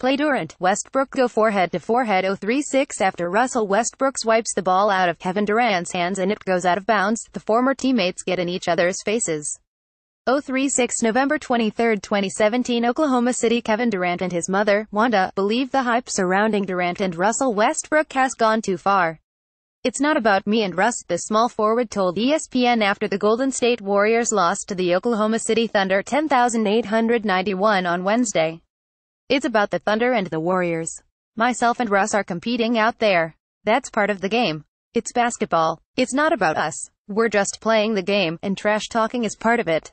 Play Durant, Westbrook go forehead to forehead 0-3-6 after Russell Westbrook swipes the ball out of Kevin Durant's hands and it goes out of bounds. The former teammates get in each other's faces. 0-3-6 November 23, 2017 Oklahoma City. Kevin Durant and his mother, Wanda, believe the hype surrounding Durant and Russell Westbrook has gone too far. "It's not about me and Russ," the small forward told ESPN after the Golden State Warriors lost to the Oklahoma City Thunder 10,891 on Wednesday. "It's about the Thunder and the Warriors. Myself and Russ are competing out there. That's part of the game. It's basketball. It's not about us. We're just playing the game, and trash-talking is part of it.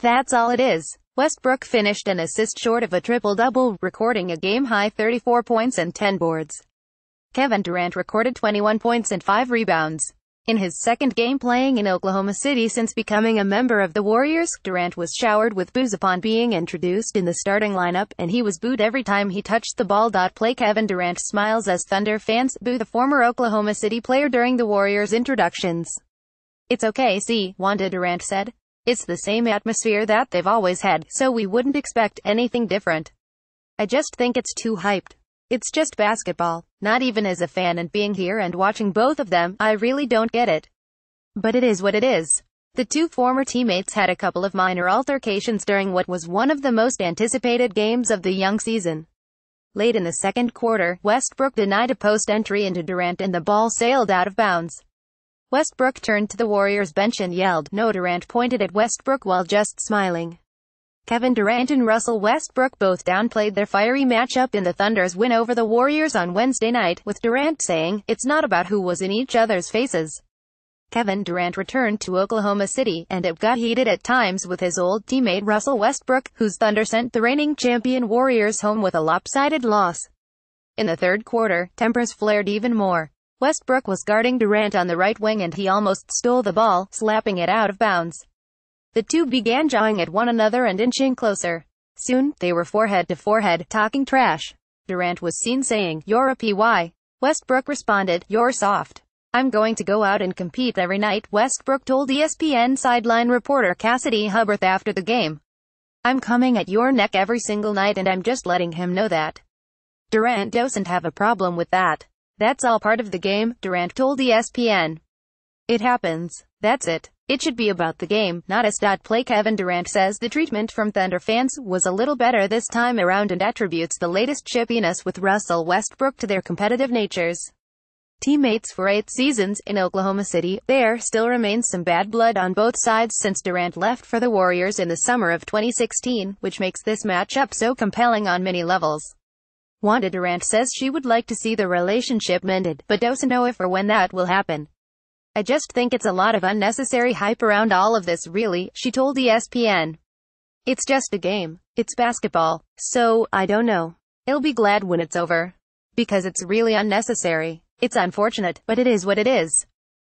That's all it is." Westbrook finished an assist short of a triple-double, recording a game-high 34 points and 10 boards. Kevin Durant recorded 21 points and 5 rebounds. In his second game playing in Oklahoma City since becoming a member of the Warriors, Durant was showered with boos upon being introduced in the starting lineup, and he was booed every time he touched the ball. Play Kevin Durant smiles as Thunder fans boo the former Oklahoma City player during the Warriors' introductions. "It's okay, see," Wanda Durant said. "It's the same atmosphere that they've always had, so we wouldn't expect anything different. I just think it's too hyped. It's just basketball. Not even as a fan and being here and watching both of them, I really don't get it. But it is what it is." The two former teammates had a couple of minor altercations during what was one of the most anticipated games of the young season. Late in the second quarter, Westbrook denied a post entry into Durant and the ball sailed out of bounds. Westbrook turned to the Warriors bench and yelled, "No!" Durant pointed at Westbrook while just smiling. Kevin Durant and Russell Westbrook both downplayed their fiery matchup in the Thunder's win over the Warriors on Wednesday night, with Durant saying, "It's not about who was in each other's faces." Kevin Durant returned to Oklahoma City, and it got heated at times with his old teammate Russell Westbrook, whose Thunder sent the reigning champion Warriors home with a lopsided loss. In the third quarter, tempers flared even more. Westbrook was guarding Durant on the right wing and he almost stole the ball, slapping it out of bounds. The two began jawing at one another and inching closer. Soon, they were forehead to forehead, talking trash. Durant was seen saying, "You're a PY." Westbrook responded, "You're soft. I'm going to go out and compete every night," Westbrook told ESPN sideline reporter Cassidy Hubbert after the game. "I'm coming at your neck every single night and I'm just letting him know that. Durant doesn't have a problem with that. That's all part of the game," Durant told ESPN. "It happens. That's it. It should be about the game, not us. Play Kevin Durant says the treatment from Thunder fans was a little better this time around and attributes the latest chippiness with Russell Westbrook to their competitive natures. Teammates for 8 seasons in Oklahoma City, there still remains some bad blood on both sides since Durant left for the Warriors in the summer of 2016, which makes this matchup so compelling on many levels. Wanda Durant says she would like to see the relationship mended, but doesn't know if or when that will happen. "I just think it's a lot of unnecessary hype around all of this really," she told ESPN. "It's just a game. It's basketball. So, I don't know. I'll be glad when it's over. Because it's really unnecessary. It's unfortunate, but it is what it is."